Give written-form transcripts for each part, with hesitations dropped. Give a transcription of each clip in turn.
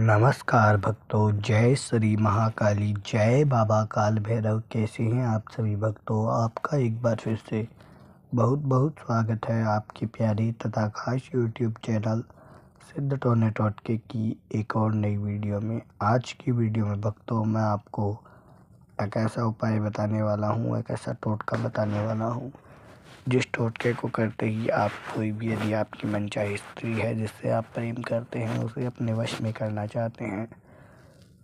नमस्कार भक्तों, जय श्री महाकाली, जय बाबा काल भैरव। कैसे हैं आप सभी भक्तों? आपका एक बार फिर से बहुत बहुत स्वागत है आपकी प्यारी तथा खास यूट्यूब चैनल सिद्ध टोने टोटके की एक और नई वीडियो में। आज की वीडियो में भक्तों मैं आपको एक ऐसा उपाय बताने वाला हूं, एक ऐसा टोटका बताने वाला हूँ जिस टोटके को करते ही आप कोई भी, यदि आपकी मनचाही स्त्री है जिससे आप प्रेम करते हैं, उसे अपने वश में करना चाहते हैं,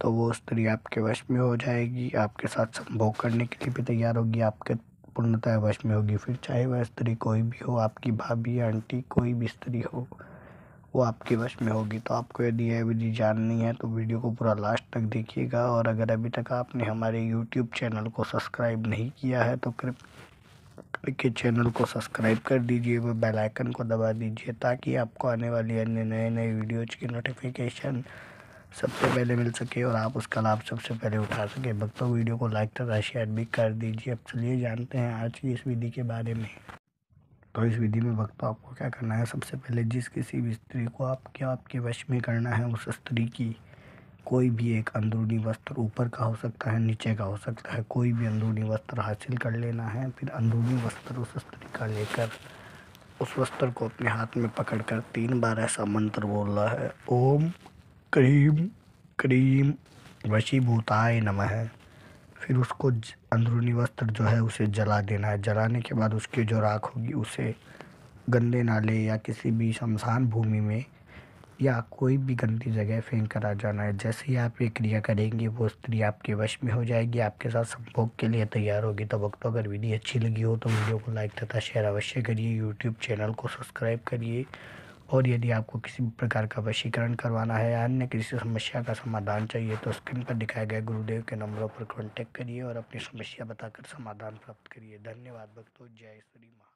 तो वो स्त्री आपके वश में हो जाएगी, आपके साथ संभोग करने के लिए भी तैयार होगी, आपके पूर्णतः वश में होगी। फिर चाहे वह स्त्री कोई भी हो, आपकी भाभी, आंटी, कोई भी स्त्री हो, वो आपके वश में होगी। तो आपको यदि यह विधि जाननी है तो वीडियो को पूरा लास्ट तक देखिएगा। और अगर अभी तक आपने हमारे यूट्यूब चैनल को सब्सक्राइब नहीं किया है तो के चैनल को सब्सक्राइब कर दीजिए, वो बेल आइकन को दबा दीजिए ताकि आपको आने वाली अन्य नए नए वीडियोज की नोटिफिकेशन सबसे पहले मिल सके और आप उसका लाभ सबसे पहले उठा सके। भक्तों वीडियो को लाइक तथा शेयर भी कर दीजिए। अब चलिए जानते हैं आज की इस विधि के बारे में। तो इस विधि में भक्तों आपको क्या करना है, सबसे पहले जिस किसी भी स्त्री को आपके वश में करना है, उस स्त्री की कोई भी एक अंदरूनी वस्त्र, ऊपर का हो सकता है, नीचे का हो सकता है, कोई भी अंदरूनी वस्त्र हासिल कर लेना है। फिर अंदरूनी वस्त्र उस स्त्री का लेकर उस वस्त्र को अपने हाथ में पकड़कर 3 बार ऐसा मंत्र बोलना है, ओम क्रीम क्रीम वशीभूताय नमः। फिर उसको अंदरूनी वस्त्र जो है उसे जला देना है। जलाने के बाद उसकी जो राख होगी उसे गंदे नाले या किसी भी शमशान भूमि में या कोई भी गंदी जगह फेंक कर आ जाना है। जैसे ही आप ये क्रिया करेंगे वो स्त्री आपके वश में हो जाएगी, आपके साथ संभोग के लिए तैयार होगी। तो भक्तों अगर वीडियो अच्छी लगी हो तो वीडियो को लाइक तथा शेयर अवश्य करिए, यूट्यूब चैनल को सब्सक्राइब करिए। और यदि आपको किसी भी प्रकार का वशीकरण करवाना है या अन्य किसी समस्या का समाधान चाहिए तो स्क्रीन पर दिखाए गए गुरुदेव के नंबरों पर कॉन्टैक्ट करिए और अपनी समस्या बताकर समाधान प्राप्त करिए। धन्यवाद भक्तों, जय श्री माँ।